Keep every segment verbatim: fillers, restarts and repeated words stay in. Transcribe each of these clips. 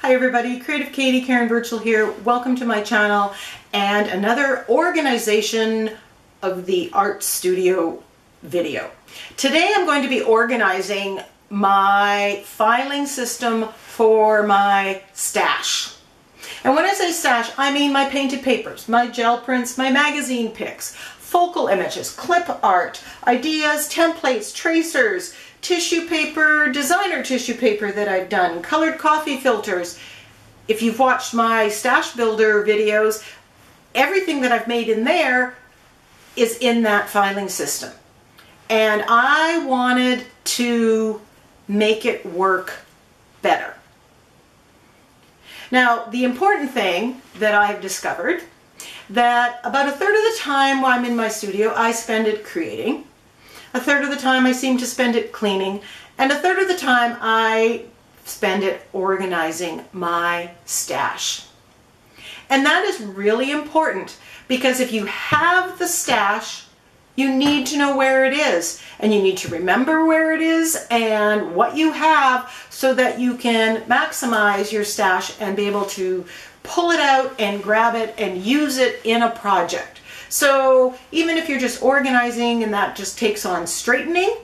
Hi everybody, Creative Kady, Karen Burchill here. Welcome to my channel and another organization of the art studio video. Today I'm going to be organizing my filing system for my stash. And when I say stash, I mean my painted papers, my gel prints, my magazine picks, focal images, clip art, ideas, templates, tracers, tissue paper, designer tissue paper that I've done, colored coffee filters. If you've watched my stash builder videos, everything that I've made in there is in that filing system. And I wanted to make it work better. Now, the important thing that I've discovered, that about a third of the time while I'm in my studio, I spend it creating. A third of the time I seem to spend it cleaning, and a third of the time I spend it organizing my stash. And that is really important, because if you have the stash, you need to know where it is, and you need to remember where it is and what you have so that you can maximize your stash and be able to pull it out and grab it and use it in a project. So even if you're just organizing and that just takes on straightening,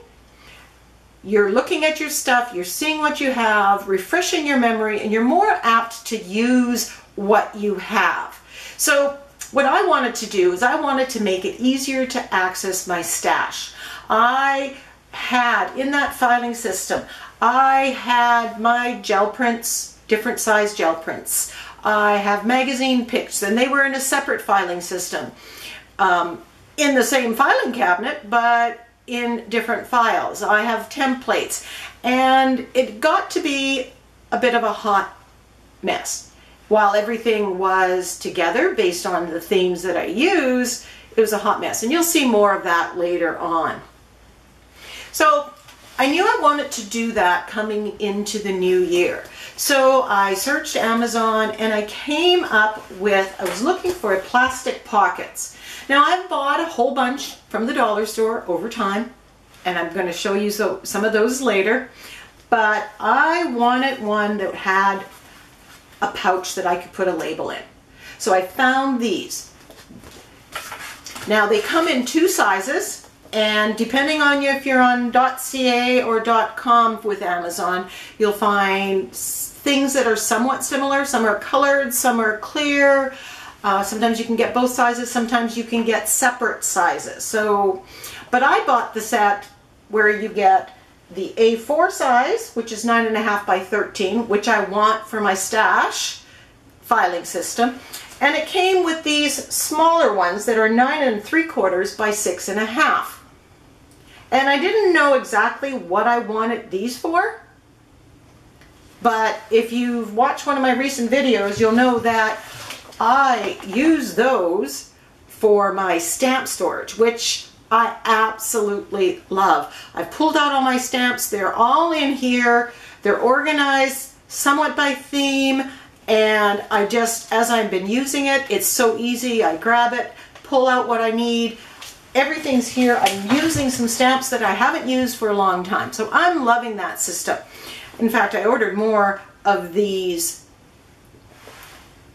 you're looking at your stuff, you're seeing what you have, refreshing your memory, and you're more apt to use what you have. So what I wanted to do is I wanted to make it easier to access my stash. I had in that filing system, I had my gel prints, different size gel prints. I have magazine picks, and they were in a separate filing system. Um, in the same filing cabinet, but in different files. I have templates, and it got to be a bit of a hot mess. While everything was together based on the themes that I use, it was a hot mess, and you'll see more of that later on. So I knew I wanted to do that coming into the new year. So I searched Amazon and I came up with, I was looking for plastic pockets. Now I've bought a whole bunch from the dollar store over time, and I'm going to show you so, some of those later, but I wanted one that had a pouch that I could put a label in. So I found these. Now they come in two sizes. And depending on you, if you're on .ca or .com with Amazon, you'll find things that are somewhat similar. Some are colored, some are clear. Uh, sometimes you can get both sizes, sometimes you can get separate sizes. So, but I bought the set where you get the A four size, which is nine and a half by thirteen, which I want for my stash filing system. And it came with these smaller ones that are nine and three quarters by six and a half. And I didn't know exactly what I wanted these for, but if you've watched one of my recent videos, you'll know that I use those for my stamp storage, which I absolutely love. I've pulled out all my stamps. They're all in here. They're organized somewhat by theme, and I just, as I've been using it, it's so easy. I grab it, pull out what I need. Everything's here. I'm using some stamps that I haven't used for a long time. So I'm loving that system. In fact, I ordered more of these.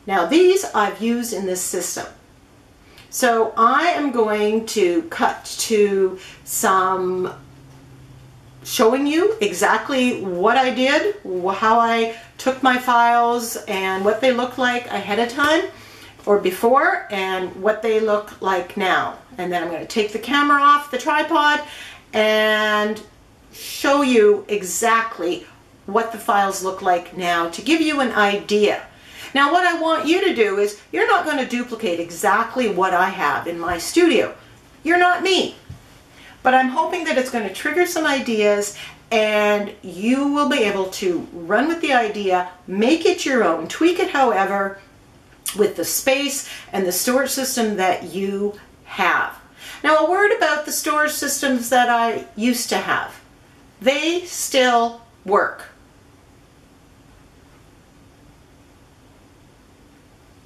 Now these I've used in this system. So I am going to cut to some showing you exactly what I did, how I took my files and what they look like ahead of time or before, and what they look like now. And then I'm going to take the camera off the tripod and show you exactly what the files look like now to give you an idea. Now what I want you to do is, you're not going to duplicate exactly what I have in my studio. You're not me. But I'm hoping that it's going to trigger some ideas, and you will be able to run with the idea, make it your own, tweak it however, with the space and the storage system that you have. Now a word about the storage systems that I used to have. They still work.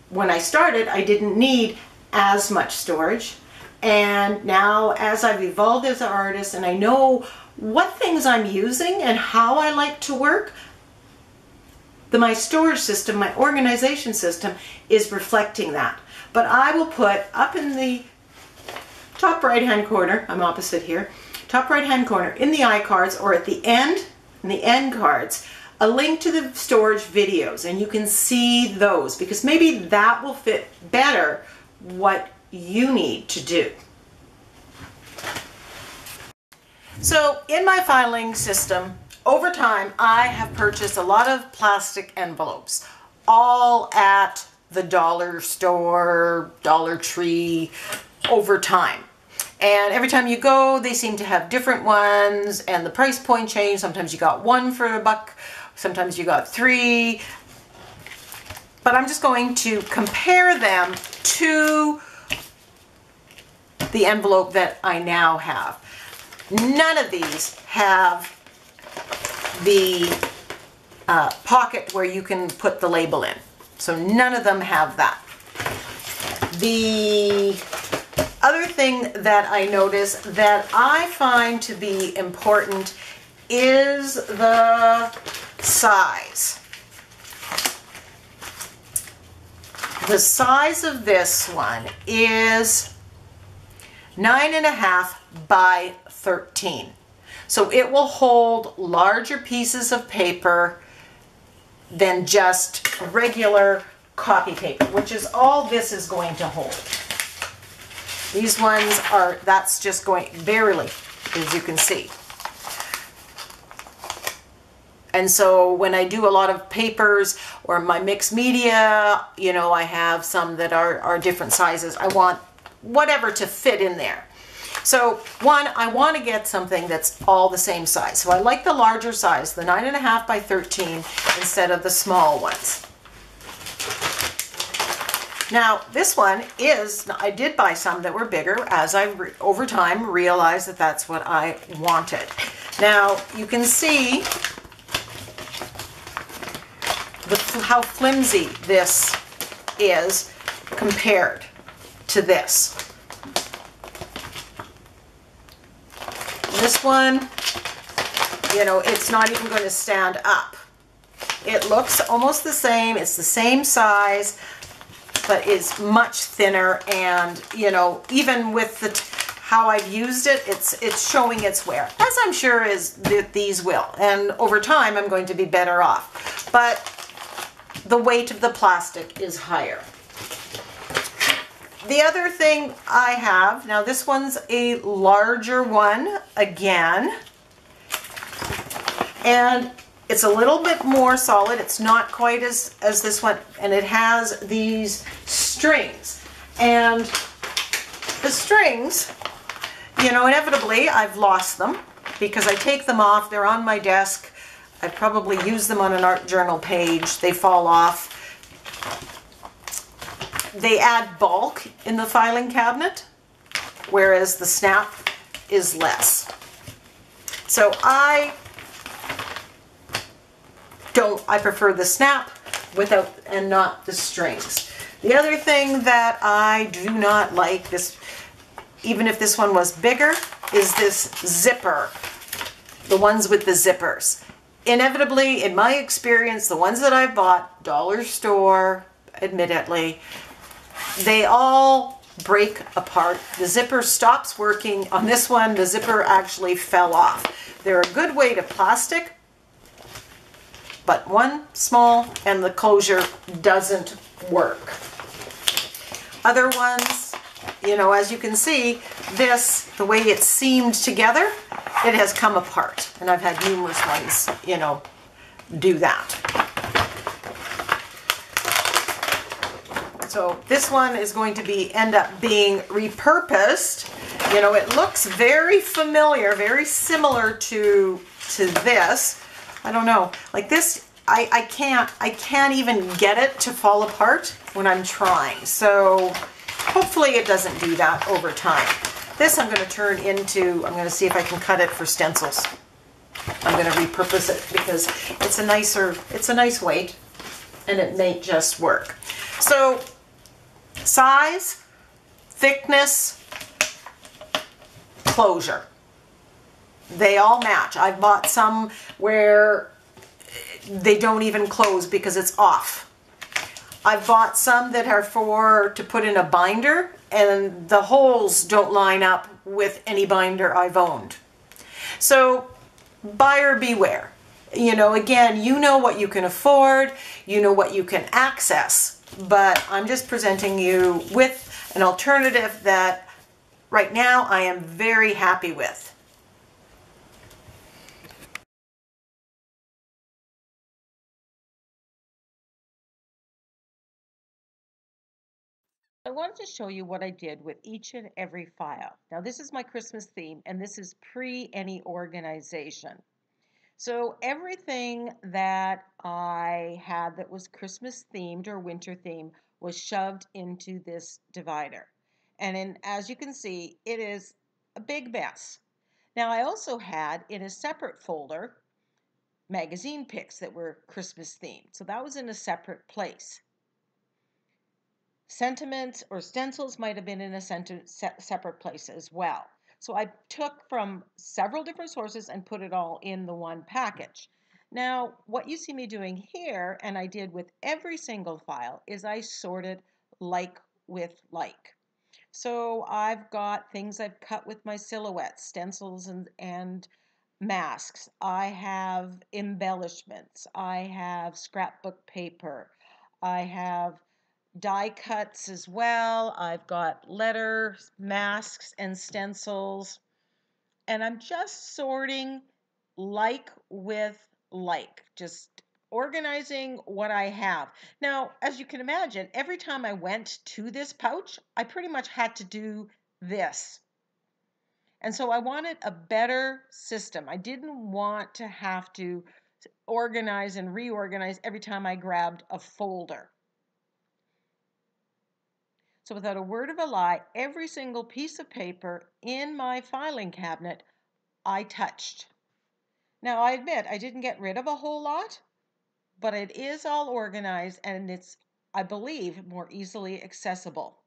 When I started, I didn't need as much storage, and now as I've evolved as an artist and I know what things I'm using and how I like to work, The, my storage system, my organization system is reflecting that. But I will put up in the top right hand corner, I'm opposite here, top right hand corner in the iCards or at the end, in the end cards, a link to the storage videos, and you can see those because maybe that will fit better what you need to do. So in my filing system, over time, I have purchased a lot of plastic envelopes, all at the dollar store, Dollar Tree, over time. And every time you go, they seem to have different ones and the price point changed. Sometimes you got one for a buck, sometimes you got three. But I'm just going to compare them to the envelope that I now have. None of these have the uh, pocket where you can put the label in. So none of them have that. The other thing that I notice that I find to be important is the size. The size of this one is nine and a half by thirteen. So it will hold larger pieces of paper than just regular copy paper, which is all this is going to hold. These ones are, that's just going barely, as you can see. And so when I do a lot of papers or my mixed media, you know, I have some that are, are different sizes. I want whatever to fit in there. So one, I want to get something that's all the same size. So I like the larger size, the nine and a half by thirteen instead of the small ones. Now this one is, I did buy some that were bigger as I over time realized that that's what I wanted. Now you can see the, how flimsy this is compared to this. This one, you know, it's not even going to stand up. It looks almost the same. It's the same size, but it's much thinner. And, you know, even with the t how I've used it, it's, it's showing its wear, as I'm sure is that these will. And over time, I'm going to be better off. But the weight of the plastic is higher. The other thing I have, now this one's a larger one again, and it's a little bit more solid. It's not quite as, as this one, and it has these strings. And the strings, you know, inevitably I've lost them because I take them off. They're on my desk. I probably use them on an art journal page. They fall off. They add bulk in the filing cabinet, whereas the snap is less. So I don't, I prefer the snap without and not the strings. The other thing that I do not like, this, even if this one was bigger, is this zipper, the ones with the zippers. Inevitably, in my experience, the ones that I bought, dollar store, admittedly, they all break apart. The zipper stops working. On this one, the zipper actually fell off. They're a good weight of plastic, but one small and the closure doesn't work. Other ones, you know, as you can see, this, the way it's seamed together, it has come apart. And I've had numerous ones, you know, do that. So this one is going to be end up being repurposed. You know, it looks very familiar, very similar to to this. I don't know, like this, I, I can't I can't even get it to fall apart when I'm trying. So hopefully it doesn't do that over time. This I'm going to turn into, I'm going to see if I can cut it for stencils. I'm going to repurpose it because it's a nicer, it's a nice weight, and it may just work. So size, thickness, closure. They all match. I've bought some where they don't even close because it's off. I've bought some that are for to put in a binder, and the holes don't line up with any binder I've owned. So buyer beware. You know, again, you know what you can afford, you know what you can access, but I'm just presenting you with an alternative that right now I am very happy with. I wanted to show you what I did with each and every file. Now this is my Christmas theme, and this is pre any organization. So everything that I had that was Christmas themed or winter themed was shoved into this divider. And in, as you can see, it is a big mess. Now I also had in a separate folder magazine picks that were Christmas themed. So that was in a separate place. Sentiments or stencils might have been in a separate place as well. So I took from several different sources and put it all in the one package. Now, what you see me doing here, and I did with every single file, is I sorted like with like. So I've got things I've cut with my silhouettes, stencils and, and masks. I have embellishments. I have scrapbook paper. I have die cuts as well. I've got letters, masks, and stencils. And I'm just sorting like with like, just organizing what I have. Now, as you can imagine, every time I went to this pouch, I pretty much had to do this. And so I wanted a better system. I didn't want to have to organize and reorganize every time I grabbed a folder. So without a word of a lie, every single piece of paper in my filing cabinet, I touched. Now I admit I didn't get rid of a whole lot, but it is all organized and it's, I believe, more easily accessible.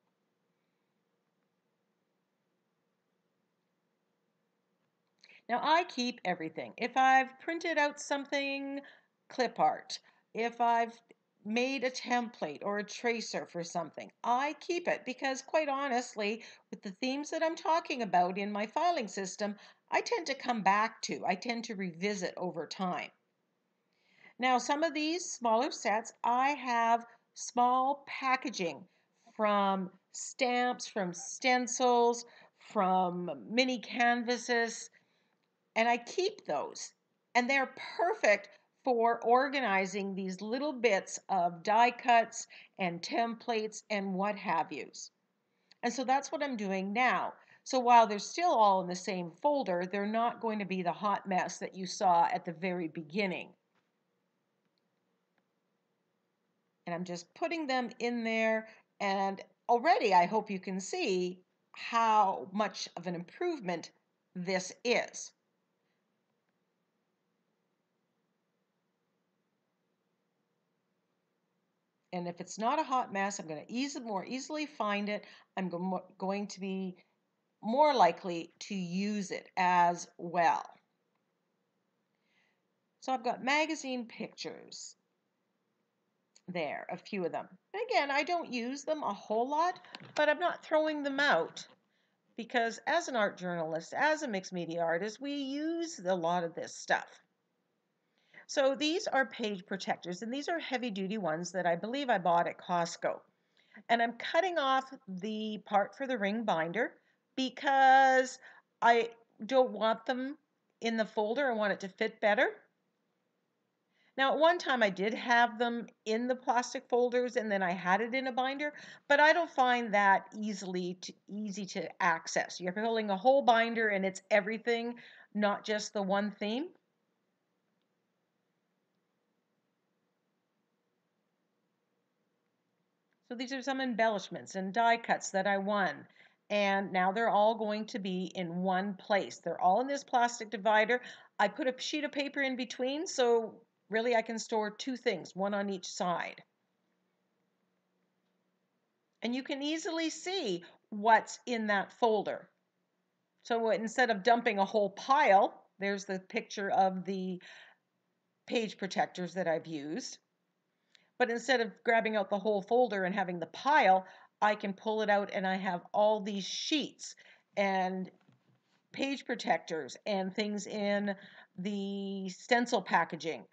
Now I keep everything. If I've printed out something, clip art, if I've made a template or a tracer for something, I keep it because, quite honestly, with the themes that I'm talking about in my filing system, I tend to come back to, I tend to revisit over time. Now, some of these smaller sets, I have small packaging from stamps, from stencils, from mini canvases, and I keep those, and they're perfect for organizing these little bits of die cuts and templates and what have yous. And so that's what I'm doing now. So while they're still all in the same folder, they're not going to be the hot mess that you saw at the very beginning. And I'm just putting them in there, and already I hope you can see how much of an improvement this is. And if it's not a hot mess, I'm going to easy, more easily find it. I'm go going to be more likely to use it as well. So I've got magazine pictures there, a few of them. And again, I don't use them a whole lot, but I'm not throwing them out because as an art journalist, as a mixed media artist, we use a lot of this stuff. So these are page protectors, and these are heavy-duty ones that I believe I bought at Costco. And I'm cutting off the part for the ring binder because I don't want them in the folder. I want it to fit better. Now, at one time I did have them in the plastic folders, and then I had it in a binder, but I don't find that easily to, easy to access. You're pulling a whole binder, and it's everything, not just the one theme. So these are some embellishments and die cuts that I won. And now they're all going to be in one place. They're all in this plastic divider. I put a sheet of paper in between, so really I can store two things, one on each side. And you can easily see what's in that folder. So instead of dumping a whole pile, there's the picture of the page protectors that I've used. But instead of grabbing out the whole folder and having the pile, I can pull it out and I have all these sheets and page protectors and things in the stencil packaging.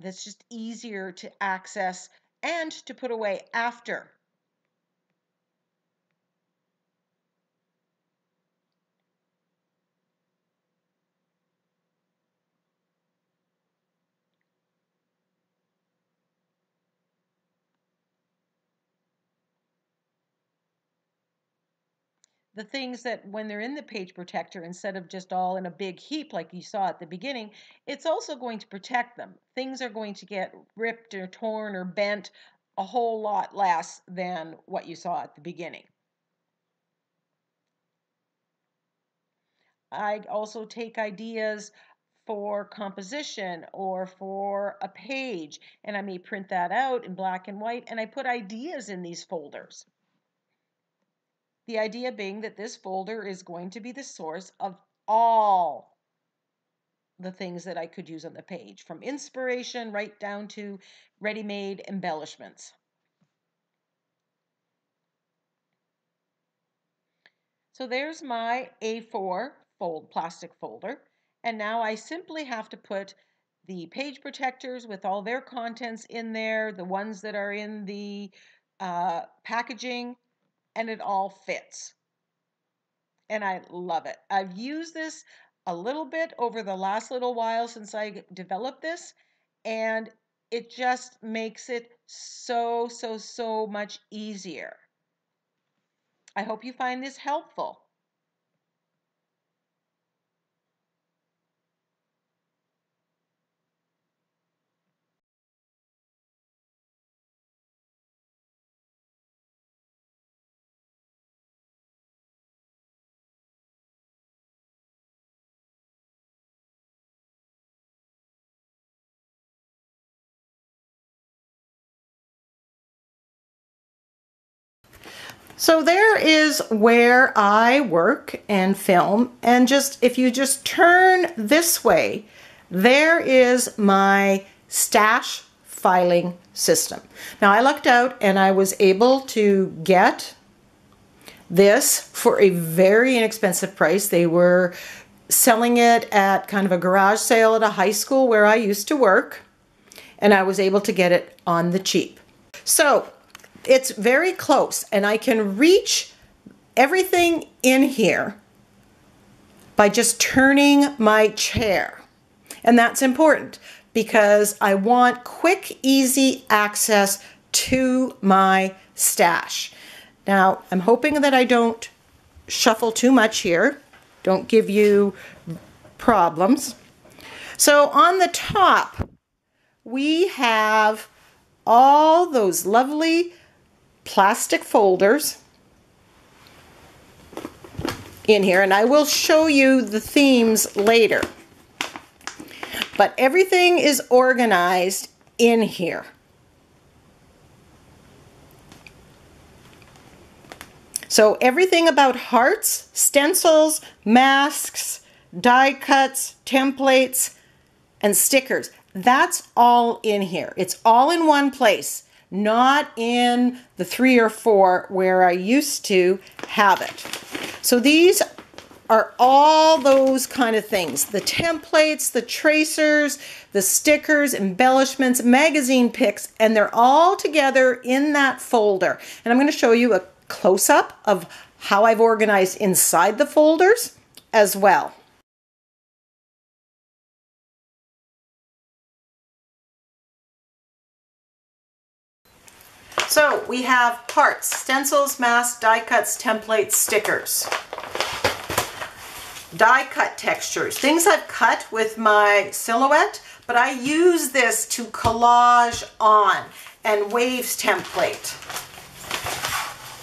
That's just easier to access and to put away after. The things that when they're in the page protector, instead of just all in a big heap like you saw at the beginning, it's also going to protect them. Things are going to get ripped or torn or bent a whole lot less than what you saw at the beginning. I also take ideas for composition or for a page, and I may print that out in black and white, and I put ideas in these folders. The idea being that this folder is going to be the source of all the things that I could use on the page, from inspiration right down to ready-made embellishments. So there's my A four fold plastic folder, and now I simply have to put the page protectors with all their contents in there, the ones that are in the uh, packaging, and it all fits. And I love it. I've used this a little bit over the last little while since I developed this, and it just makes it so, so, so much easier. I hope you find this helpful. So there is where I work and film, and just if you just turn this way, there is my stash filing system. Now I lucked out and I was able to get this for a very inexpensive price. They were selling it at kind of a garage sale at a high school where I used to work, and I was able to get it on the cheap. So it's very close, and I can reach everything in here by just turning my chair. And that's important because I want quick, easy access to my stash. Now, I'm hoping that I don't shuffle too much here, don't give you problems. So on the top, we have all those lovely plastic folders in here, and I will show you the themes later, but everything is organized in here. So everything about hearts, stencils, masks, die cuts, templates, and stickers, that's all in here. It's all in one place, not in the three or four where I used to have it. So these are all those kind of things. The templates, the tracers, the stickers, embellishments, magazine picks, and they're all together in that folder. And I'm going to show you a close-up of how I've organized inside the folders as well. So we have parts, stencils, masks, die cuts, templates, stickers, die cut textures, things I've cut with my Silhouette, but I use this to collage on, and waves template.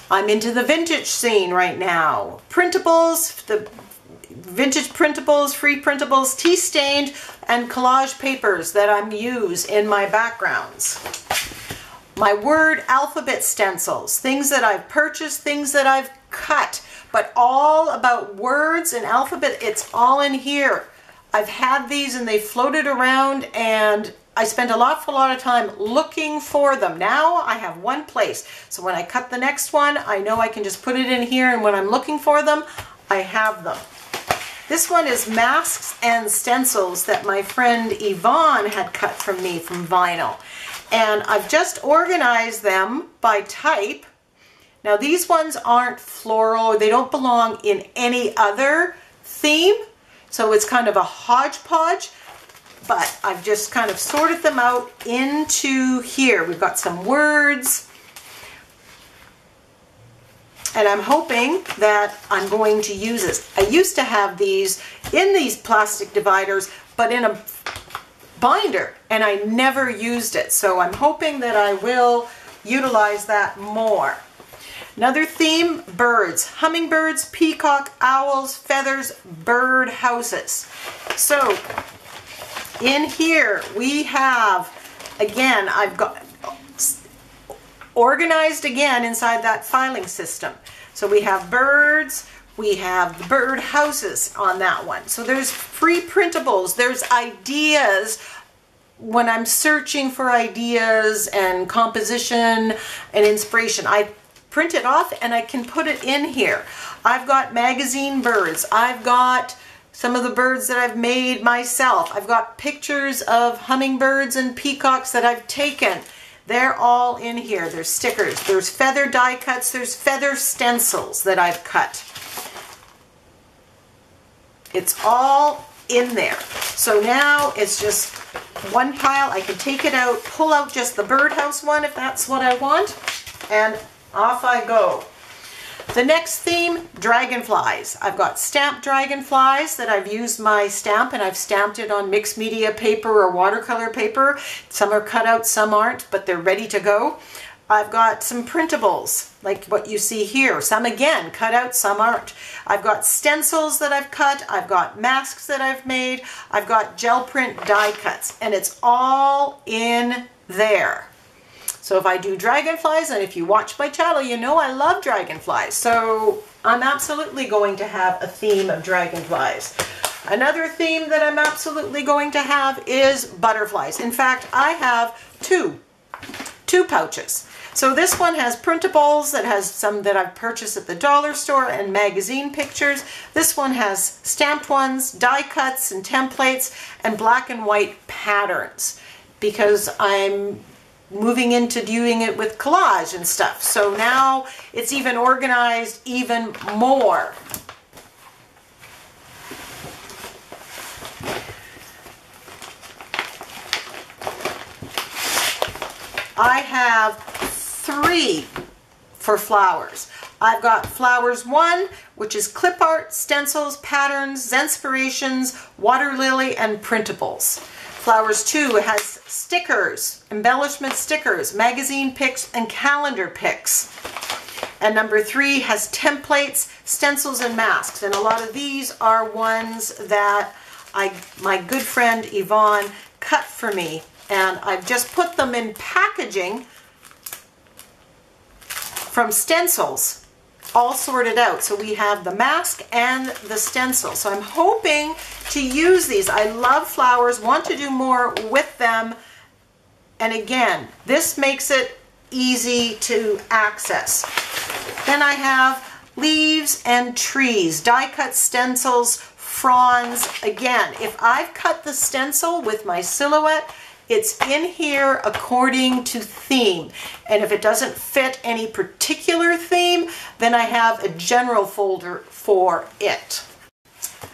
I'm into the vintage scene right now. Printables, the vintage printables, free printables, tea stained, and collage papers that I'm use in my backgrounds. My word alphabet stencils, things that I've purchased, things that I've cut, but all about words and alphabet, it's all in here. I've had these and they floated around and I spent a lot, a lot of time looking for them. Now I have one place. So when I cut the next one, I know I can just put it in here, and when I'm looking for them, I have them. This one is masks and stencils that my friend Yvonne had cut from me from vinyl. And I've just organized them by type. Now these ones aren't floral. They don't belong in any other theme. So it's kind of a hodgepodge. But I've just kind of sorted them out into here. We've got some words. And I'm hoping that I'm going to use this. I used to have these in these plastic dividers, but in a binder, and I never used it. So I'm hoping that I will utilize that more. Another theme, birds. Hummingbirds, peacock, owls, feathers, bird houses. So in here we have, again, I've got organized again inside that filing system. So we have birds, we have bird houses on that one. So there's free printables, there's ideas when I'm searching for ideas and composition and inspiration. I print it off and I can put it in here. I've got magazine birds, I've got some of the birds that I've made myself. I've got pictures of hummingbirds and peacocks that I've taken. They're all in here. There's stickers. There's feather die cuts. There's feather stencils that I've cut. It's all in there. So now it's just one pile. I can take it out, pull out just the birdhouse one if that's what I want, and off I go. The next theme, dragonflies. I've got stamped dragonflies that I've used my stamp, and I've stamped it on mixed media paper or watercolor paper. Some are cut out, some aren't, but they're ready to go. I've got some printables, like what you see here. Some, again, cut out, some aren't. I've got stencils that I've cut. I've got masks that I've made. I've got gel print die cuts, and it's all in there. So if I do dragonflies, and if you watch my channel, you know I love dragonflies. So I'm absolutely going to have a theme of dragonflies. Another theme that I'm absolutely going to have is butterflies. In fact, I have two, two pouches. So this one has printables, that has some that I've purchased at the dollar store, and magazine pictures. This one has stamped ones, die cuts and templates, and black and white patterns, because I'm moving into doing it with collage and stuff. So now it's even organized even more. I have three for flowers. I've got flowers one, which is clip art, stencils, patterns, Zenspirations, water lily, and printables. Flowers two, it has stickers, embellishment stickers, magazine picks, and calendar picks. And number three has templates, stencils, and masks. And a lot of these are ones that I, my good friend Yvonne cut for me. And I've just put them in packaging from stencils, all sorted out. So we have the mask and the stencil. So I'm hoping to use these. I love flowers, want to do more with them. And again, this makes it easy to access. Then I have leaves and trees, die cut stencils, fronds. Again, if I've cut the stencil with my silhouette, it's in here according to theme. And if it doesn't fit any particular theme, then I have a general folder for it.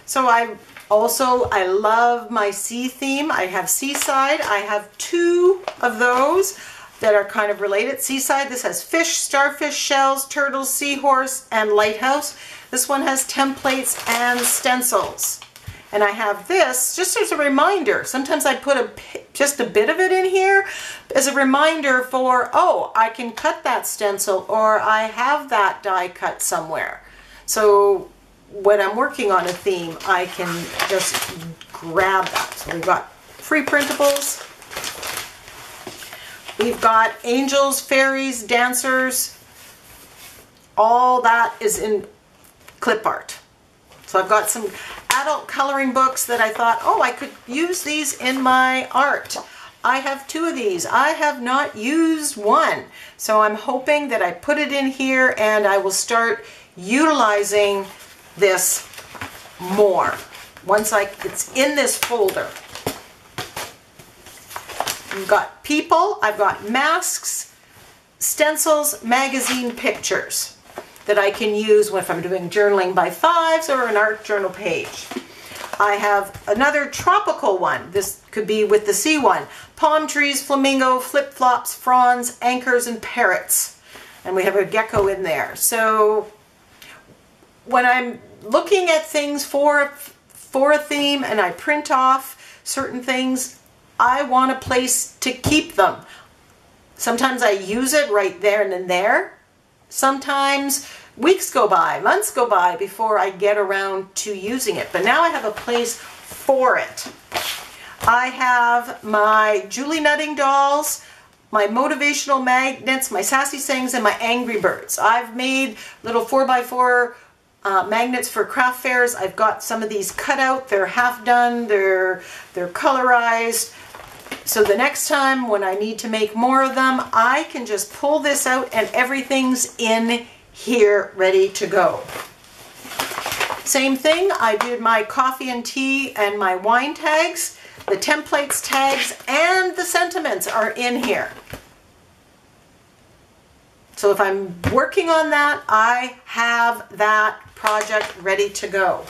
So I also, I love my sea theme. I have seaside. I have two of those that are kind of related. Seaside, this has fish, starfish, shells, turtles, seahorse, and lighthouse. This one has templates and stencils. And I have this just as a reminder. Sometimes I put a, just a bit of it in here as a reminder for, oh, I can cut that stencil, or I have that die cut somewhere. So when I'm working on a theme, I can just grab that. So we've got free printables. We've got angels, fairies, dancers. All that is in clip art. So I've got some adult coloring books that I thought, oh, I could use these in my art. I have two of these. I have not used one. So I'm hoping that I put it in here and I will start utilizing this more once I, it's in this folder. I've got people, I've got masks, stencils, magazine pictures that I can use if I'm doing journaling by fives or an art journal page. I have another tropical one. This could be with the sea one. Palm trees, flamingo, flip-flops, fronds, anchors, and parrots. And we have a gecko in there. So when I'm looking at things for, for a theme and I print off certain things, I want a place to keep them. Sometimes I use it right there and then there. Sometimes weeks go by, months go by before I get around to using it, but now I have a place for it. I have my Julie Nutting dolls, my motivational magnets, my sassy sayings, and my Angry Birds. I've made little four by four uh, magnets for craft fairs. I've got some of these cut out. They're half done. They're, they're colorized. So the next time when I need to make more of them, I can just pull this out and everything's in here ready to go. Same thing, I did my coffee and tea and my wine tags. The templates, tags, and the sentiments are in here. So if I'm working on that, I have that project ready to go.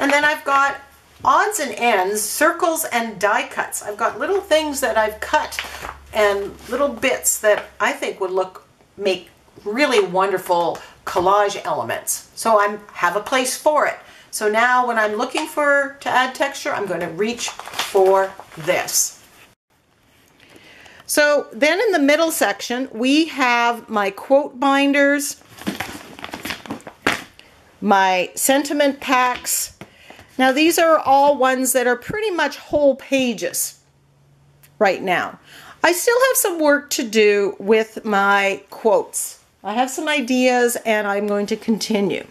And then I've got odds and ends, circles and die cuts. I've got little things that I've cut and little bits that I think would look, make really wonderful collage elements. So I have a place for it. So now when I'm looking for to add texture, I'm going to reach for this. So then in the middle section, we have my quote binders, my sentiment packs. Now these are all ones that are pretty much whole pages right now. I still have some work to do with my quotes. I have some ideas and I'm going to continue.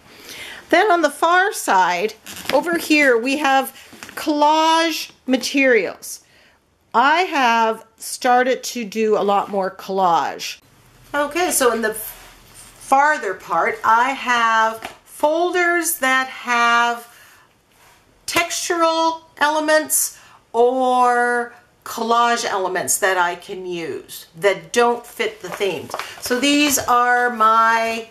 Then on the far side, over here, we have collage materials. I have started to do a lot more collage. Okay, so in the farther part, I have folders that have textural elements or collage elements that I can use that don't fit the themes. So these are my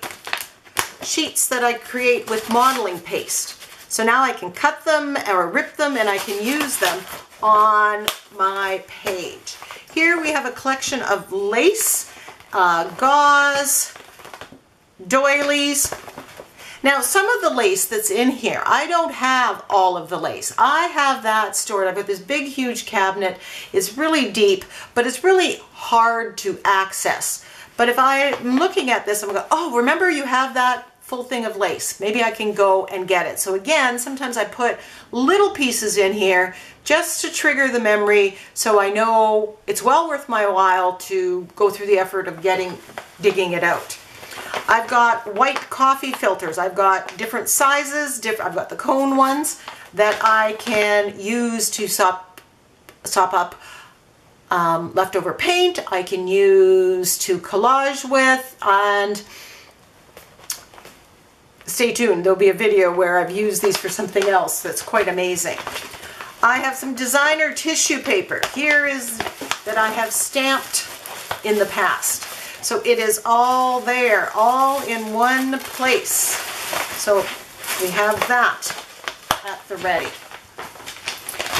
sheets that I create with modeling paste. So now I can cut them or rip them and I can use them on my page. Here we have a collection of lace, uh, gauze, doilies. Now some of the lace that's in here, I don't have all of the lace. I have that stored. I've got this big huge cabinet. It's really deep, but it's really hard to access. But if I'm looking at this, I'm going, oh, remember you have that full thing of lace. Maybe I can go and get it. So again, sometimes I put little pieces in here just to trigger the memory so I know it's well worth my while to go through the effort of getting, digging it out. I've got white coffee filters. I've got different sizes. Different, I've got the cone ones that I can use to sop, sop up um, leftover paint. I can use to collage with, and stay tuned. There'll be a video where I've used these for something else that's quite amazing. I have some designer tissue paper. Here is that I have stamped in the past. So it is all there, all in one place. So we have that at the ready.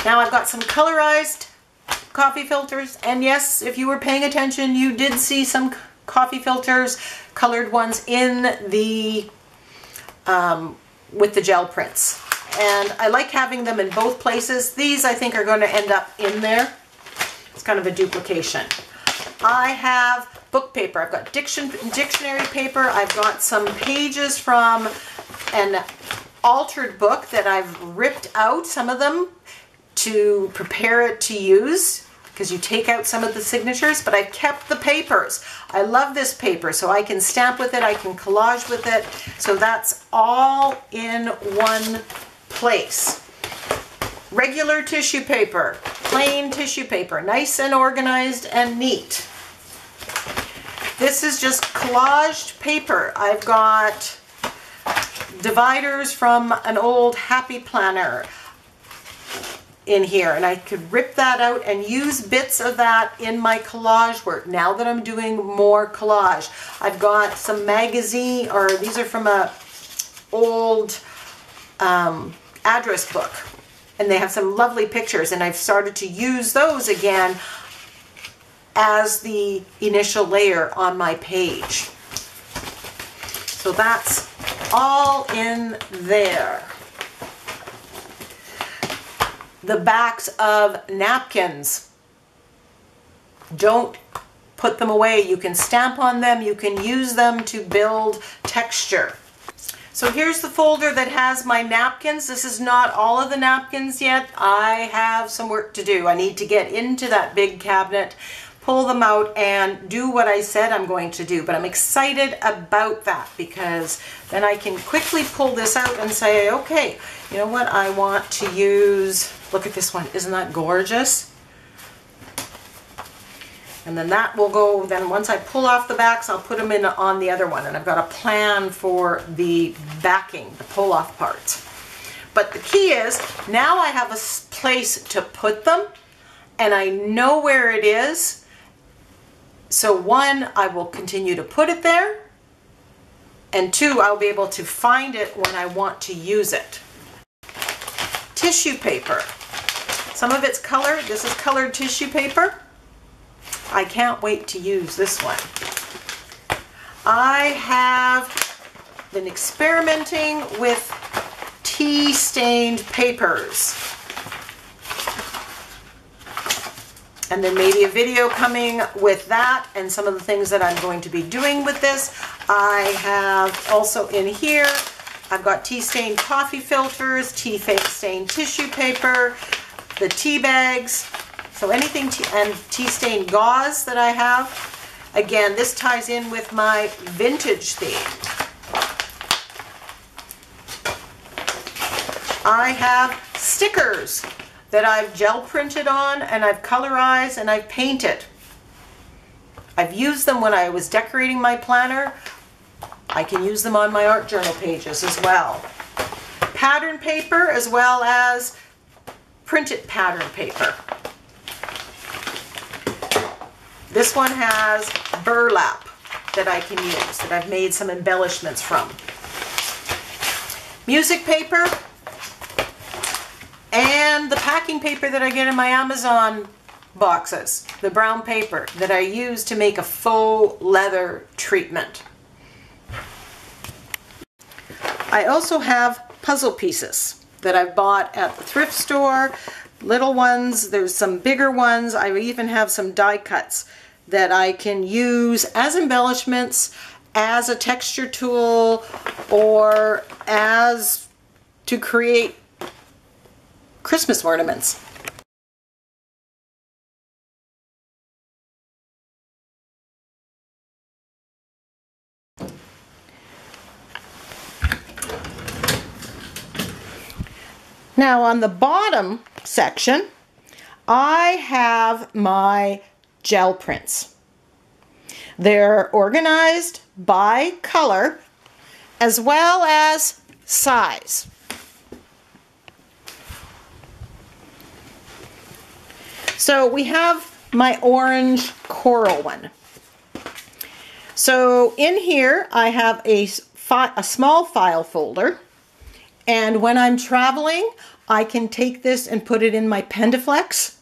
Now I've got some colorized coffee filters. And yes, if you were paying attention, you did see some coffee filters, colored ones in the, um, with the gel prints. And I like having them in both places. These I think are going to end up in there. It's kind of a duplication. I have book paper. I've got diction, dictionary paper. I've got some pages from an altered book that I've ripped out, some of them, to prepare it to use, because you take out some of the signatures, but I kept the papers. I love this paper, so I can stamp with it, I can collage with it. So that's all in one place. Regular tissue paper, plain tissue paper, nice and organized and neat. This is just collaged paper. I've got dividers from an old Happy Planner in here, and I could rip that out and use bits of that in my collage work now that I'm doing more collage. I've got some magazine, or these are from a old um, address book, and they have some lovely pictures, and I've started to use those again as the initial layer on my page. So that's all in there. The backs of napkins. Don't put them away. You can stamp on them. You can use them to build texture. So here's the folder that has my napkins. This is not all of the napkins yet. I have some work to do. I need to get into that big cabinet, pull them out, and do what I said I'm going to do. But I'm excited about that, because then I can quickly pull this out and say, okay, you know what, I want to use... Look at this one. Isn't that gorgeous? And then that will go, then once I pull off the backs, I'll put them in on the other one. And I've got a plan for the backing, the pull-off parts. But the key is, now I have a place to put them, and I know where it is. So one, I will continue to put it there. And two, I'll be able to find it when I want to use it. Tissue paper. Some of it's colored. This is colored tissue paper. I can't wait to use this one. I have been experimenting with tea stained papers. And there may be a video coming with that and some of the things that I'm going to be doing with this. I have also in here, I've got tea-stained coffee filters, tea-stained tissue paper, the tea bags, so anything tea, and tea-stained gauze that I have. Again, this ties in with my vintage theme. I have stickers that I've gel printed on, and I've colorized, and I've painted. I've used them when I was decorating my planner. I can use them on my art journal pages as well. Pattern paper as well as printed pattern paper. This one has burlap that I can use, that I've made some embellishments from. Music paper and the packing paper that I get in my Amazon boxes, the brown paper that I use to make a faux leather treatment. I also have puzzle pieces that I've bought at the thrift store, little ones, there's some bigger ones. I even have some die cuts that I can use as embellishments, as a texture tool, or as to create Christmas ornaments. Now on the bottom section, I have my gel prints. They're organized by color as well as size. So we have my orange coral one. So in here I have a, fi- a small file folder. And when I'm traveling, I can take this and put it in my Pendaflex,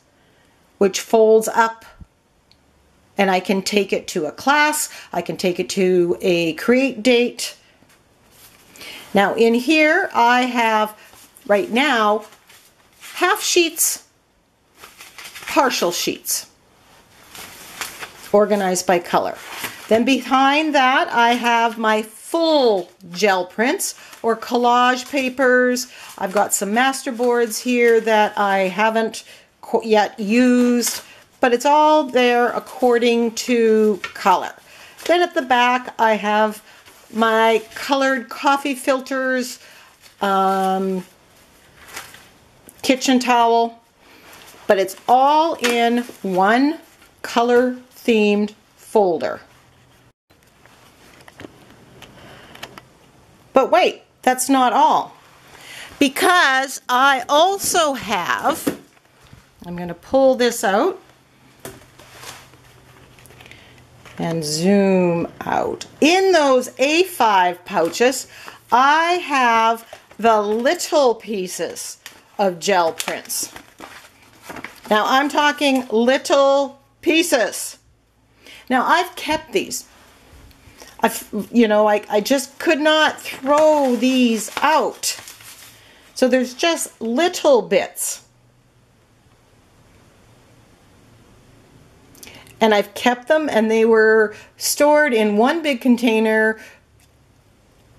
which folds up, and I can take it to a class. I can take it to a create date. Now in here, I have right now half sheets, partial sheets, organized by color. Then behind that, I have my full gel prints or collage papers. I've got some master boards here that I haven't yet used, but it's all there according to color. Then at the back, I have my colored coffee filters, um, kitchen towel, but it's all in one color themed folder. But wait, that's not all, because I also have, I'm going to pull this out and zoom out. In those A five pouches, I have the little pieces of gel prints. Now I'm talking little pieces. Now I've kept these. I've, you know, I, I just could not throw these out. So there's just little bits. And I've kept them, and they were stored in one big container,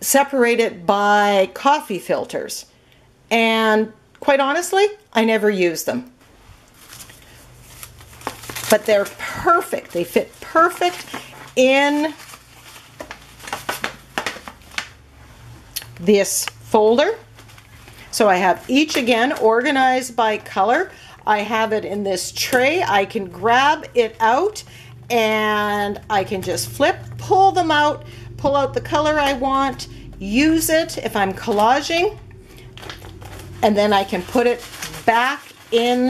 separated by coffee filters. And quite honestly, I never used them. But they're perfect. They fit perfect in this folder. So I have each again organized by color. I have it in this tray. I can grab it out and I can just flip, pull them out, pull out the color I want, use it if I'm collaging, and then I can put it back in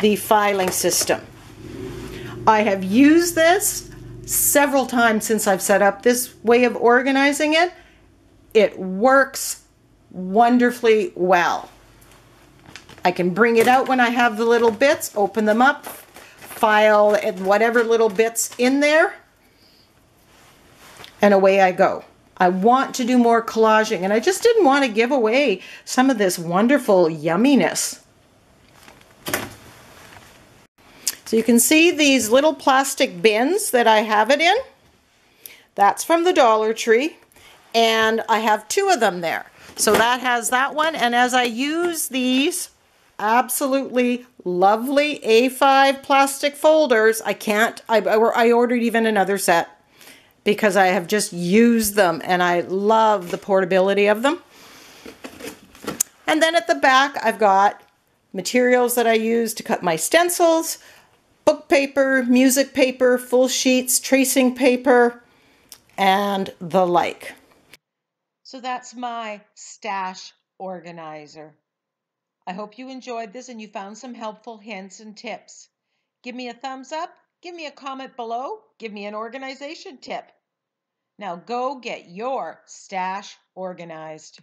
the filing system. I have used this several times since I've set up this way of organizing it. It works wonderfully well. I can bring it out when I have the little bits, open them up, file whatever little bits in there, and away I go. I want to do more collaging, and I just didn't want to give away some of this wonderful yumminess. So you can see these little plastic bins that I have it in. That's from the Dollar Tree, and I have two of them there. So that has that one, and as I use these absolutely lovely A five plastic folders, I can't, I, I ordered even another set because I have just used them and I love the portability of them. And then at the back, I've got materials that I use to cut my stencils, book paper, music paper, full sheets, tracing paper, and the like. So that's my stash organizer. I hope you enjoyed this and you found some helpful hints and tips. Give me a thumbs up, give me a comment below, give me an organization tip. Now go get your stash organized.